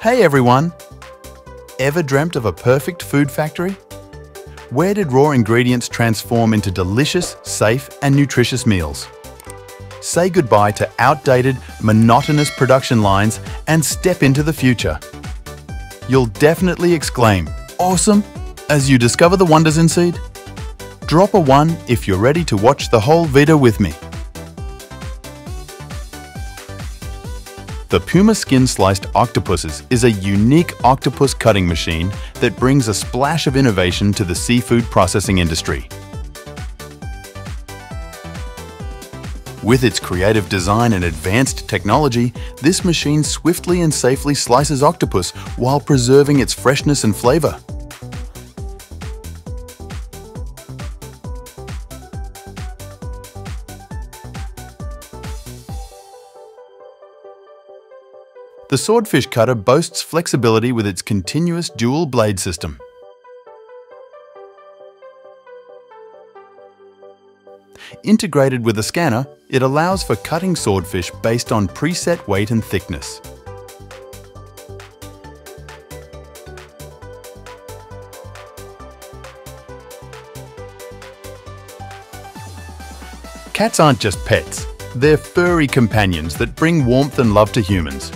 Hey everyone! Ever dreamt of a perfect food factory? Where did raw ingredients transform into delicious, safe and nutritious meals? Say goodbye to outdated, monotonous production lines and step into the future. You'll definitely exclaim, "Awesome!" as you discover the wonders in seed. Drop a 1 if you're ready to watch the whole video with me. The Puma Skin Sliced Octopuses is a unique octopus cutting machine that brings a splash of innovation to the seafood processing industry. With its creative design and advanced technology, this machine swiftly and safely slices octopus while preserving its freshness and flavor. The swordfish cutter boasts flexibility with its continuous dual blade system. Integrated with a scanner, it allows for cutting swordfish based on preset weight and thickness. Cats aren't just pets, they're furry companions that bring warmth and love to humans.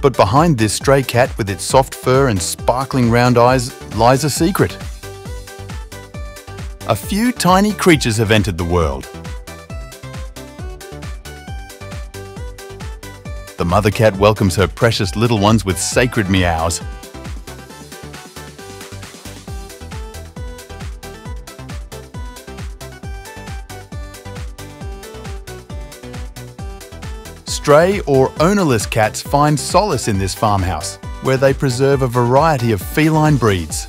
But behind this stray cat with its soft fur and sparkling round eyes lies a secret. A few tiny creatures have entered the world. The mother cat welcomes her precious little ones with sacred meows. Stray or ownerless cats find solace in this farmhouse, where they preserve a variety of feline breeds.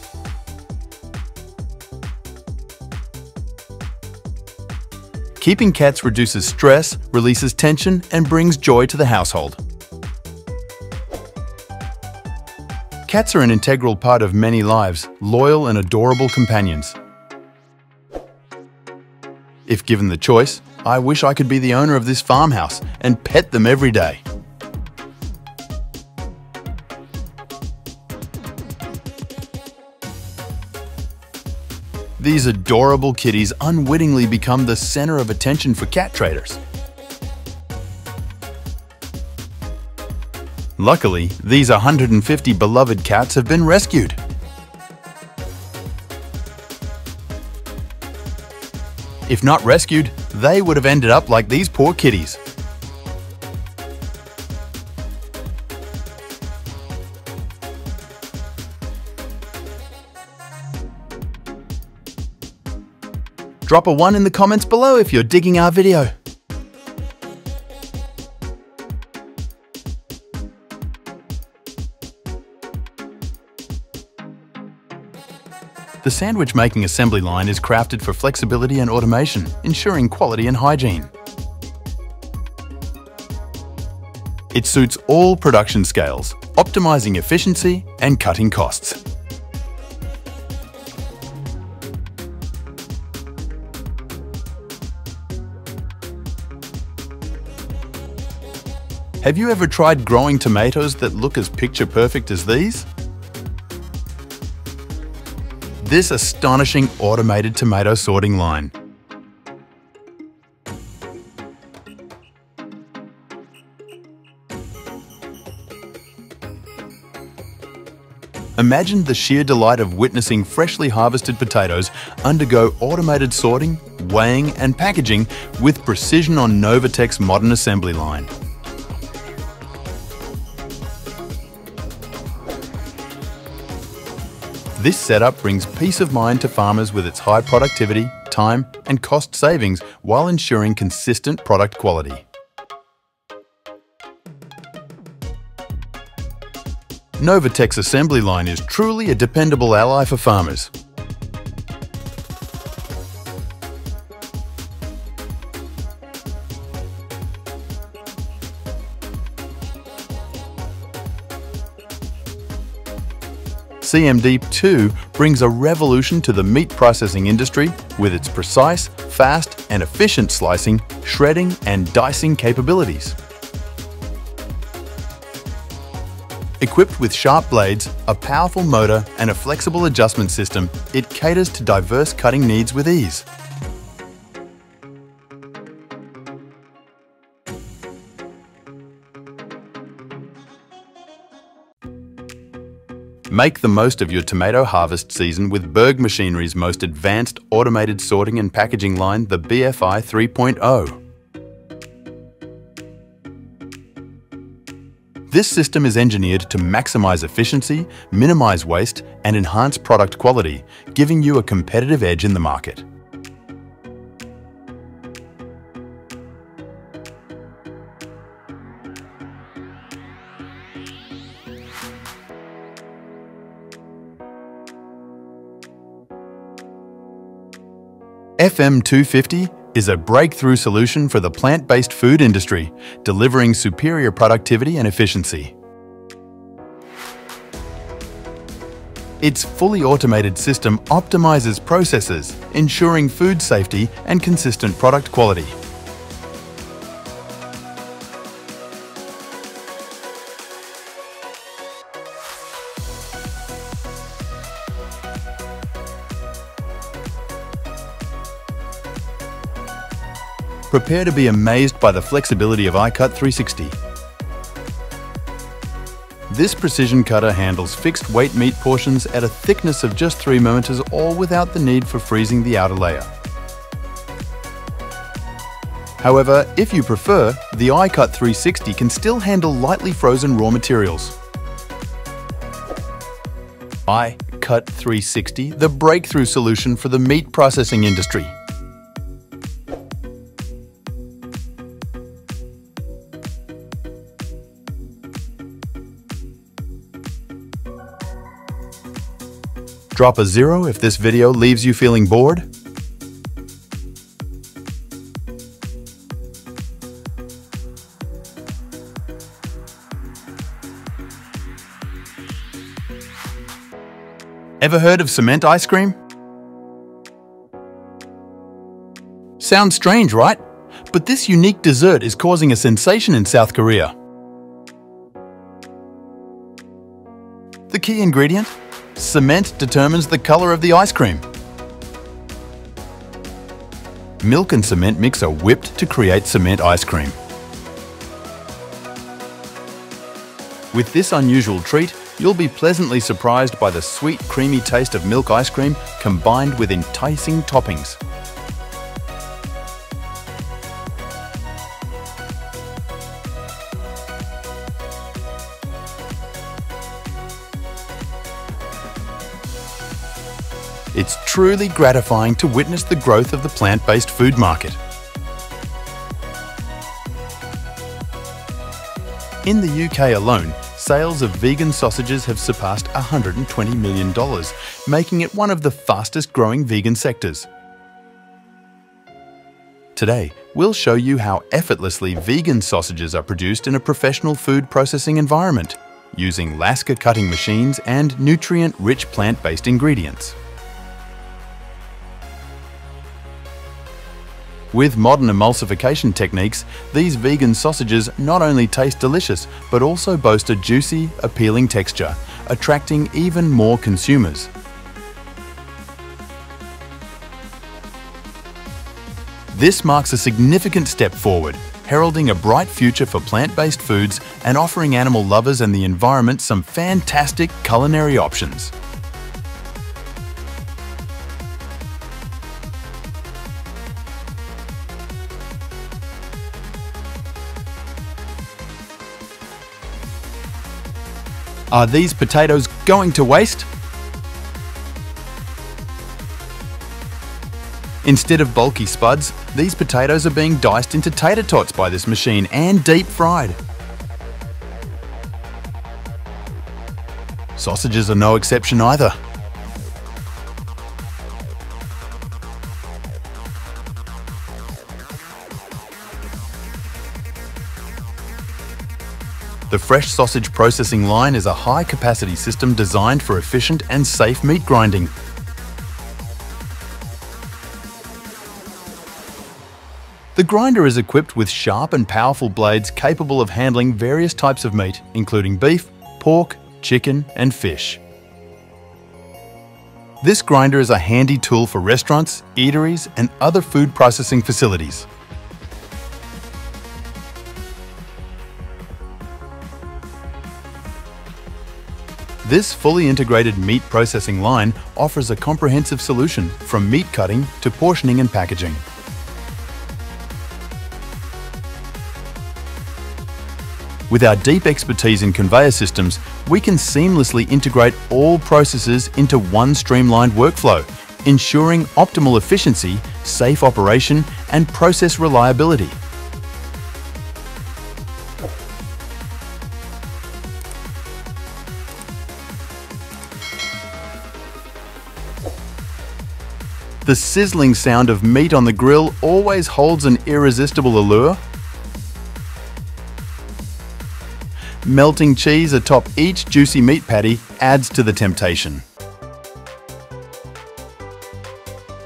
Keeping cats reduces stress, releases tension, and brings joy to the household. Cats are an integral part of many lives, loyal and adorable companions. If given the choice, I wish I could be the owner of this farmhouse and pet them every day. These adorable kitties unwittingly become the center of attention for cat traders. Luckily, these 150 beloved cats have been rescued. If not rescued, they would have ended up like these poor kitties. Drop a 1 in the comments below if you're digging our video. The sandwich making assembly line is crafted for flexibility and automation, ensuring quality and hygiene. It suits all production scales, optimizing efficiency and cutting costs. Have you ever tried growing tomatoes that look as picture perfect as these? This astonishing automated tomato sorting line. Imagine the sheer delight of witnessing freshly harvested potatoes undergo automated sorting, weighing and packaging with precision on Novatech's modern assembly line. This setup brings peace of mind to farmers with its high productivity, time and cost savings while ensuring consistent product quality. Novatech's assembly line is truly a dependable ally for farmers. CMD 2 brings a revolution to the meat processing industry with its precise, fast and efficient slicing, shredding, and dicing capabilities. Equipped with sharp blades, a powerful motor, and a flexible adjustment system, it caters to diverse cutting needs with ease. Make the most of your tomato harvest season with Berg Machinery's most advanced automated sorting and packaging line, the BFI 3.0. This system is engineered to maximize efficiency, minimize waste, and enhance product quality, giving you a competitive edge in the market. FM250 is a breakthrough solution for the plant-based food industry, delivering superior productivity and efficiency. Its fully automated system optimizes processes, ensuring food safety and consistent product quality. Prepare to be amazed by the flexibility of I-CUT 360. This precision cutter handles fixed weight meat portions at a thickness of just 3 millimeters, all without the need for freezing the outer layer. However, if you prefer, the I-CUT 360 can still handle lightly frozen raw materials. I-CUT 360, the breakthrough solution for the meat processing industry. Drop a 0 if this video leaves you feeling bored. Ever heard of cement ice cream? Sounds strange, right? But this unique dessert is causing a sensation in South Korea. The key ingredient? Cement determines the color of the ice cream. Milk and cement mix are whipped to create cement ice cream. With this unusual treat, you'll be pleasantly surprised by the sweet, creamy taste of milk ice cream combined with enticing toppings. It's truly gratifying to witness the growth of the plant-based food market. In the UK alone, sales of vegan sausages have surpassed $120 million, making it one of the fastest-growing vegan sectors. Today, we'll show you how effortlessly vegan sausages are produced in a professional food processing environment, using Laska cutting machines and nutrient-rich plant-based ingredients. With modern emulsification techniques, these vegan sausages not only taste delicious, but also boast a juicy, appealing texture, attracting even more consumers. This marks a significant step forward, heralding a bright future for plant-based foods and offering animal lovers and the environment some fantastic culinary options. Are these potatoes going to waste? Instead of bulky spuds, these potatoes are being diced into tater tots by this machine and deep fried. Sausages are no exception either. The fresh sausage processing line is a high-capacity system designed for efficient and safe meat grinding. The grinder is equipped with sharp and powerful blades capable of handling various types of meat, including beef, pork, chicken, and fish. This grinder is a handy tool for restaurants, eateries, and other food processing facilities. This fully integrated meat processing line offers a comprehensive solution from meat cutting to portioning and packaging. With our deep expertise in conveyor systems, we can seamlessly integrate all processes into one streamlined workflow, ensuring optimal efficiency, safe operation, and process reliability. The sizzling sound of meat on the grill always holds an irresistible allure. Melting cheese atop each juicy meat patty adds to the temptation.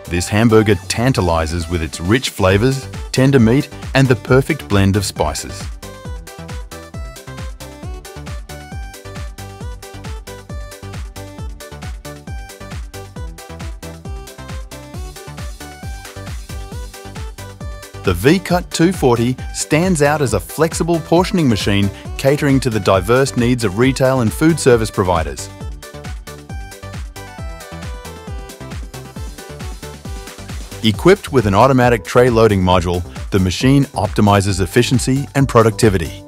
This hamburger tantalizes with its rich flavors, tender meat, and the perfect blend of spices. The VCut 240 stands out as a flexible portioning machine catering to the diverse needs of retail and food service providers. Equipped with an automatic tray loading module, the machine optimizes efficiency and productivity.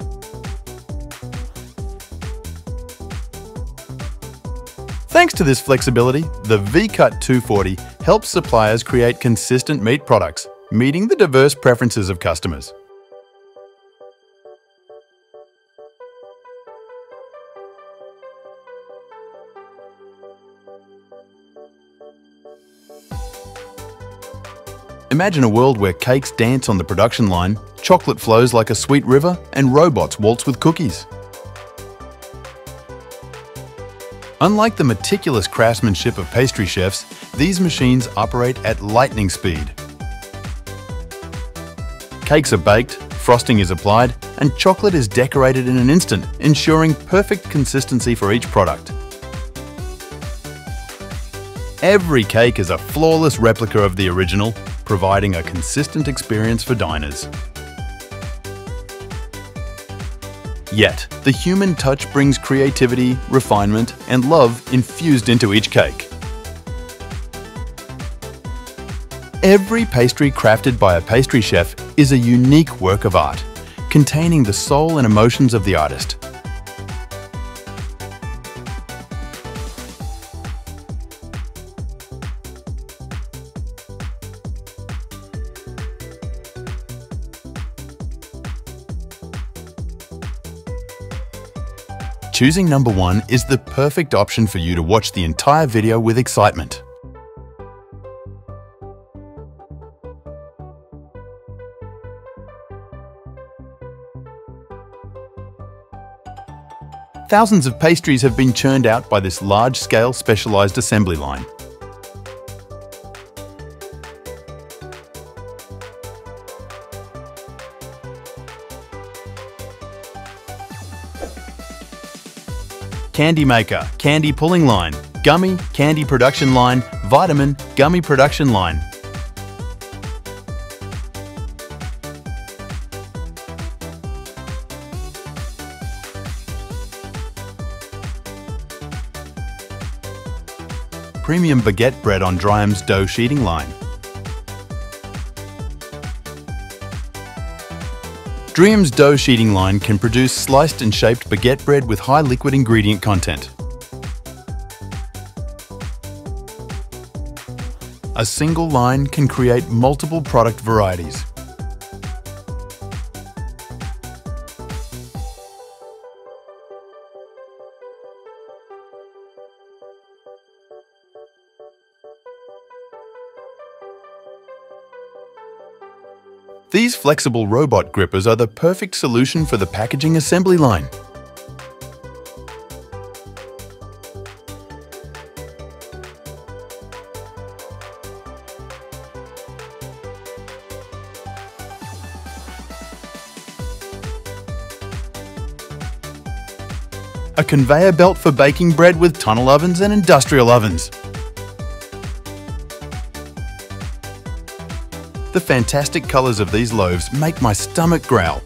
Thanks to this flexibility, the VCut 240 helps suppliers create consistent meat products, meeting the diverse preferences of customers. Imagine a world where cakes dance on the production line, chocolate flows like a sweet river, and robots waltz with cookies. Unlike the meticulous craftsmanship of pastry chefs, these machines operate at lightning speed. Cakes are baked, frosting is applied, and chocolate is decorated in an instant, ensuring perfect consistency for each product. Every cake is a flawless replica of the original, providing a consistent experience for diners. Yet, the human touch brings creativity, refinement, and love infused into each cake. Every pastry crafted by a pastry chef is a unique work of art, containing the soul and emotions of the artist. Choosing number one is the perfect option for you to watch the entire video with excitement. Thousands of pastries have been churned out by this large-scale specialized assembly line. Candy maker, candy pulling line, gummy, candy production line, vitamin, gummy production line. Premium baguette bread on Dream's dough sheeting line. Dream's dough sheeting line can produce sliced and shaped baguette bread with high liquid ingredient content. A single line can create multiple product varieties. These flexible robot grippers are the perfect solution for the packaging assembly line. a conveyor belt for baking bread with tunnel ovens and industrial ovens. The fantastic colours of these loaves make my stomach growl.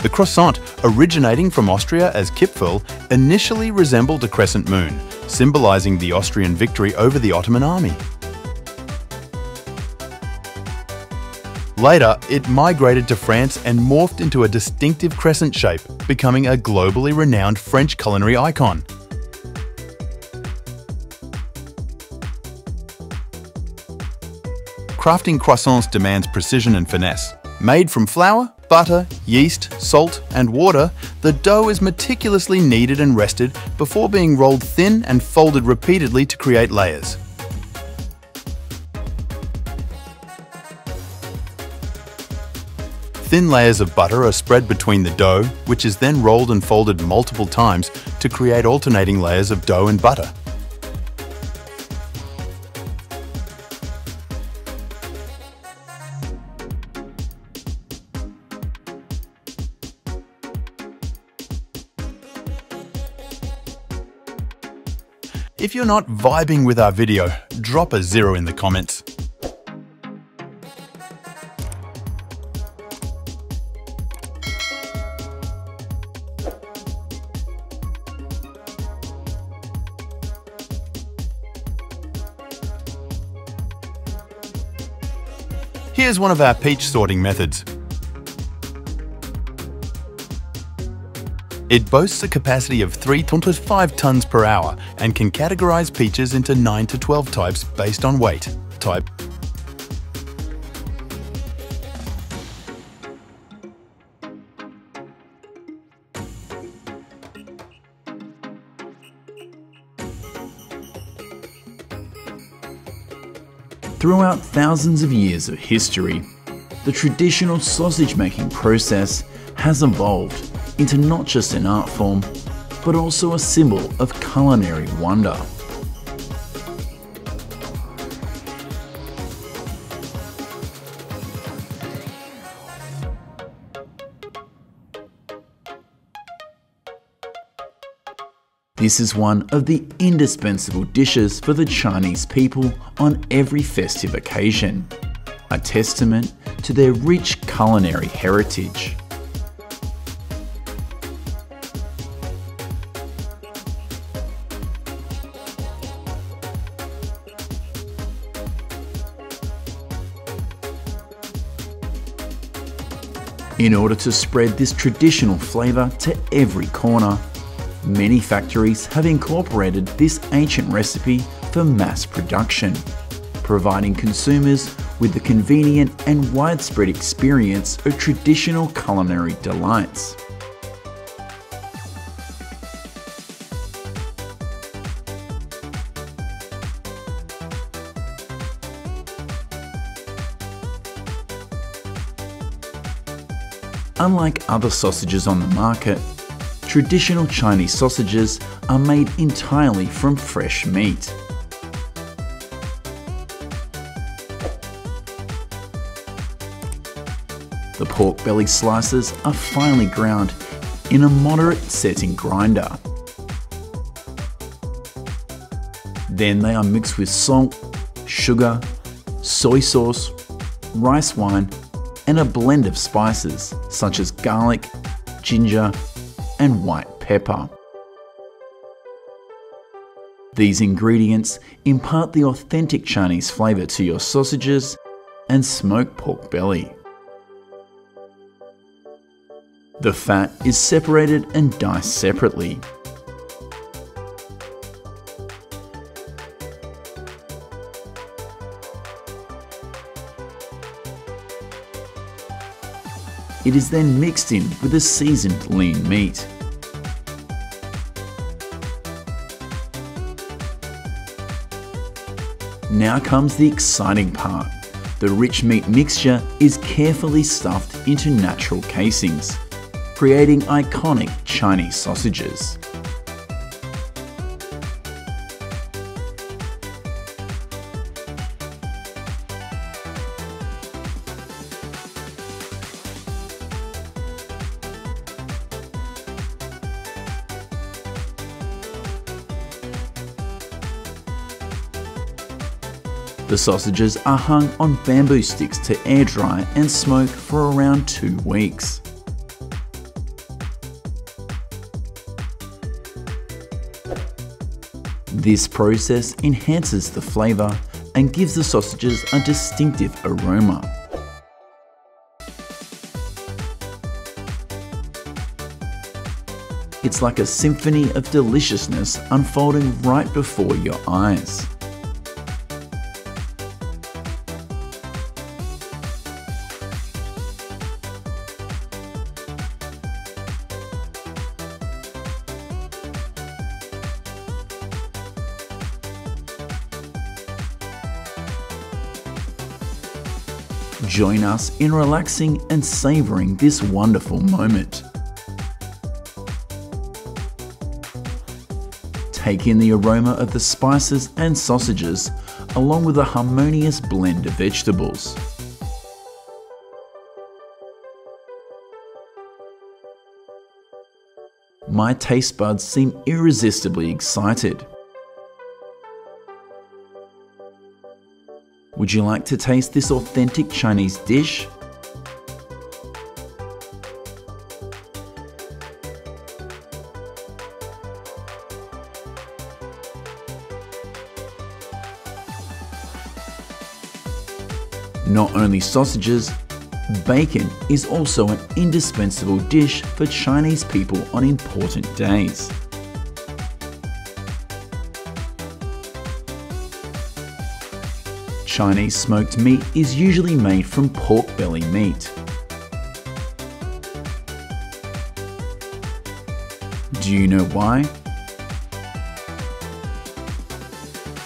The croissant, originating from Austria as Kipfel, initially resembled a crescent moon, symbolising the Austrian victory over the Ottoman army. Later, it migrated to France and morphed into a distinctive crescent shape, becoming a globally renowned French culinary icon. Crafting croissants demands precision and finesse. Made from flour, butter, yeast, salt and water, the dough is meticulously kneaded and rested before being rolled thin and folded repeatedly to create layers. Thin layers of butter are spread between the dough, which is then rolled and folded multiple times to create alternating layers of dough and butter. If you're not vibing with our video, drop a zero in the comments. Here's one of our peach sorting methods. It boasts a capacity of 3.5 tons per hour and can categorize peaches into 9 to 12 types based on weight, type. Throughout thousands of years of history, the traditional sausage-making process has evolved into not just an art form, but also a symbol of culinary wonder. This is one of the indispensable dishes for the Chinese people on every festive occasion, a testament to their rich culinary heritage. In order to spread this traditional flavour to every corner, many factories have incorporated this ancient recipe for mass production, providing consumers with the convenient and widespread experience of traditional culinary delights. Unlike other sausages on the market, traditional Chinese sausages are made entirely from fresh meat. The pork belly slices are finely ground in a moderate setting grinder. Then they are mixed with salt, sugar, soy sauce, rice wine, and a blend of spices such as garlic, ginger, and white pepper. These ingredients impart the authentic Chinese flavour to your sausages and smoked pork belly. The fat is separated and diced separately. It is then mixed in with a seasoned lean meat. Now comes the exciting part. The rich meat mixture is carefully stuffed into natural casings, creating iconic Chinese sausages. The sausages are hung on bamboo sticks to air dry and smoke for around 2 weeks. This process enhances the flavour and gives the sausages a distinctive aroma. It's like a symphony of deliciousness unfolding right before your eyes. Join us in relaxing and savouring this wonderful moment. Take in the aroma of the spices and sausages, along with a harmonious blend of vegetables. My taste buds seem irresistibly excited. Would you like to taste this authentic Chinese dish? Not only sausages, bacon is also an indispensable dish for Chinese people on important days. Chinese smoked meat is usually made from pork belly meat. Do you know why?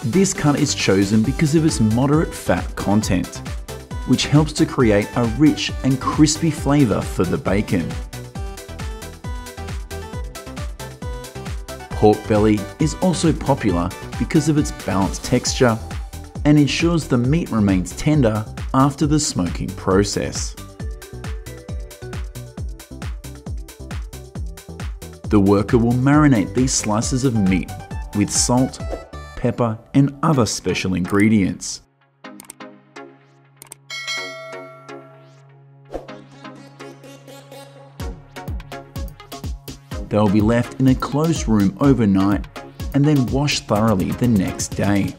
This cut is chosen because of its moderate fat content, which helps to create a rich and crispy flavour for the bacon. Pork belly is also popular because of its balanced texture and ensures the meat remains tender after the smoking process. The worker will marinate these slices of meat with salt, pepper, and other special ingredients. They'll be left in a closed room overnight and then washed thoroughly the next day.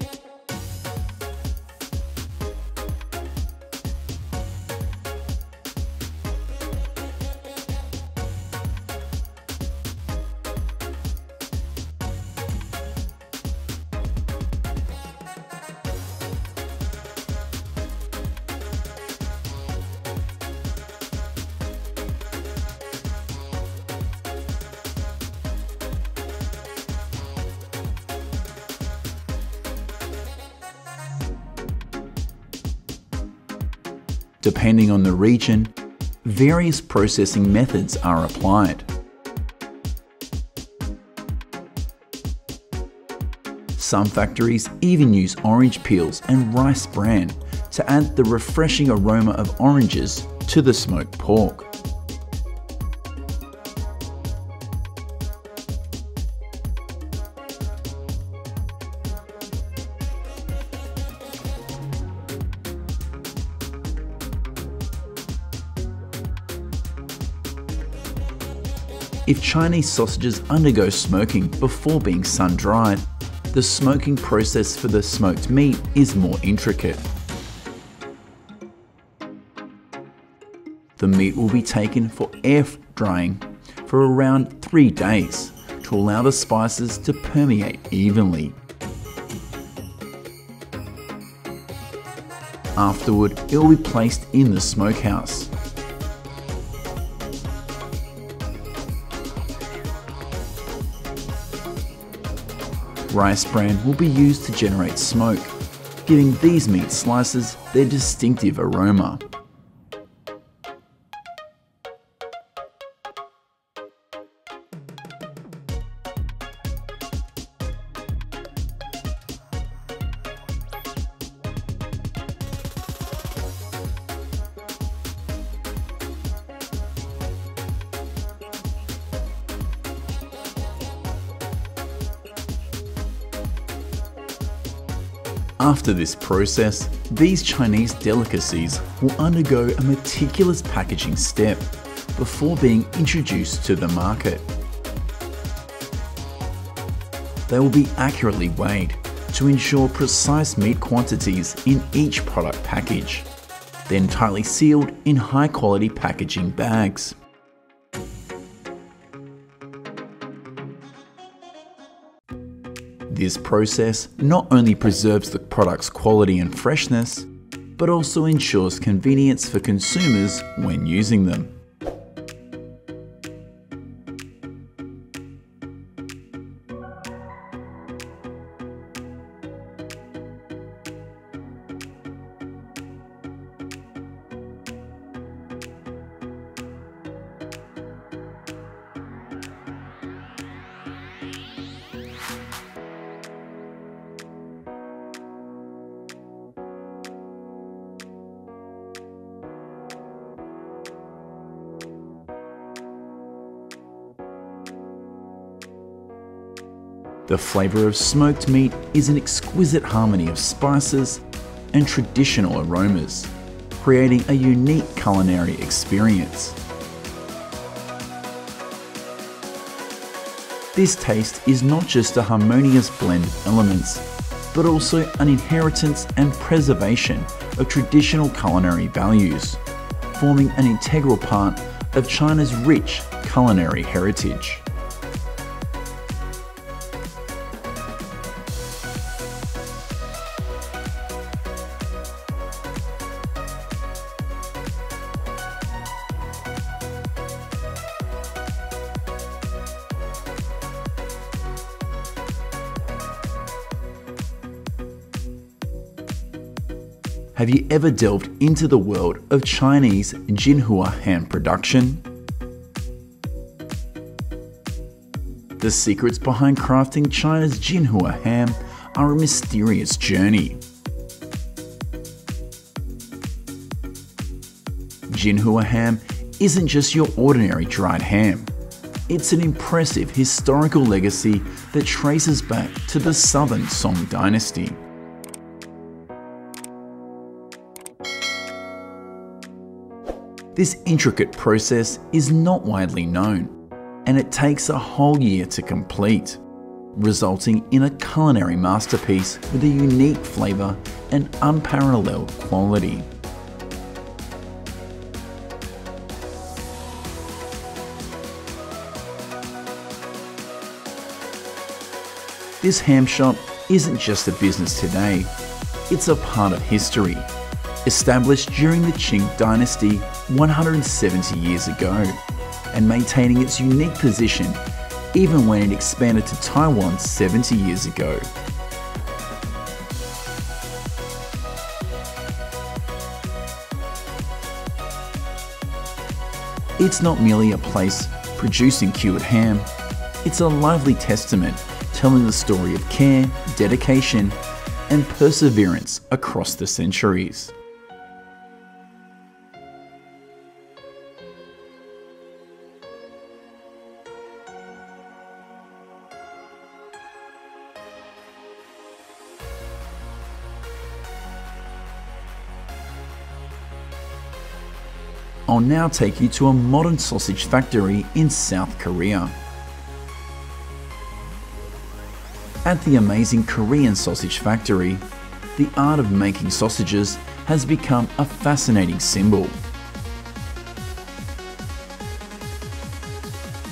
Depending on the region, various processing methods are applied. Some factories even use orange peels and rice bran to add the refreshing aroma of oranges to the smoked pork. If Chinese sausages undergo smoking before being sun-dried, the smoking process for the smoked meat is more intricate. The meat will be taken for air drying for around 3 days to allow the spices to permeate evenly. Afterward, it will be placed in the smokehouse. Rice bran will be used to generate smoke, giving these meat slices their distinctive aroma. After this process, these Chinese delicacies will undergo a meticulous packaging step before being introduced to the market. They will be accurately weighed to ensure precise meat quantities in each product package, then tightly sealed in high-quality packaging bags. This process not only preserves the product's quality and freshness, but also ensures convenience for consumers when using them. The flavour of smoked meat is an exquisite harmony of spices and traditional aromas, creating a unique culinary experience. This taste is not just a harmonious blend of elements, but also an inheritance and preservation of traditional culinary values, forming an integral part of China's rich culinary heritage. Have you ever delved into the world of Chinese Jinhua ham production? The secrets behind crafting China's Jinhua ham are a mysterious journey. Jinhua ham isn't just your ordinary dried ham. It's an impressive historical legacy that traces back to the Southern Song Dynasty. This intricate process is not widely known, and it takes a whole year to complete, resulting in a culinary masterpiece with a unique flavour and unparalleled quality. This ham shop isn't just a business today, it's a part of history, established during the Qing Dynasty 170 years ago, and maintaining its unique position even when it expanded to Taiwan 70 years ago. It's not merely a place producing cured ham, it's a lively testament telling the story of care, dedication, and perseverance across the centuries. I'll now take you to a modern sausage factory in South Korea. At the amazing Korean sausage factory, the art of making sausages has become a fascinating symbol.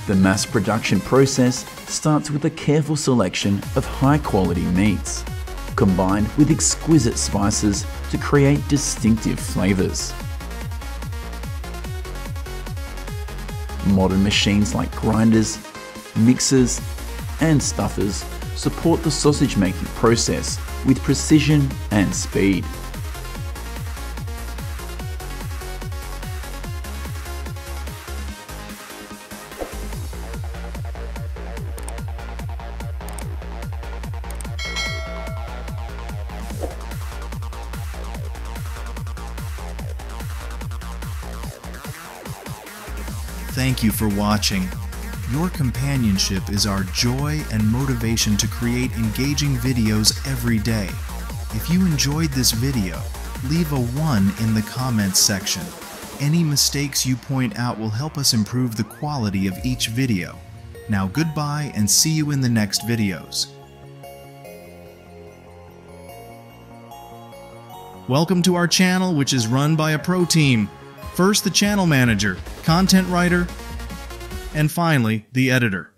The mass production process starts with a careful selection of high-quality meats, combined with exquisite spices to create distinctive flavours. Modern machines like grinders, mixers, and stuffers support the sausage making process with precision and speed. Thank you for watching. Your companionship is our joy and motivation to create engaging videos every day. If you enjoyed this video, leave a 1 in the comments section. Any mistakes you point out will help us improve the quality of each video. Now goodbye and see you in the next videos. Welcome to our channel, which is run by a pro team. First, the channel manager, content writer, and finally, the editor.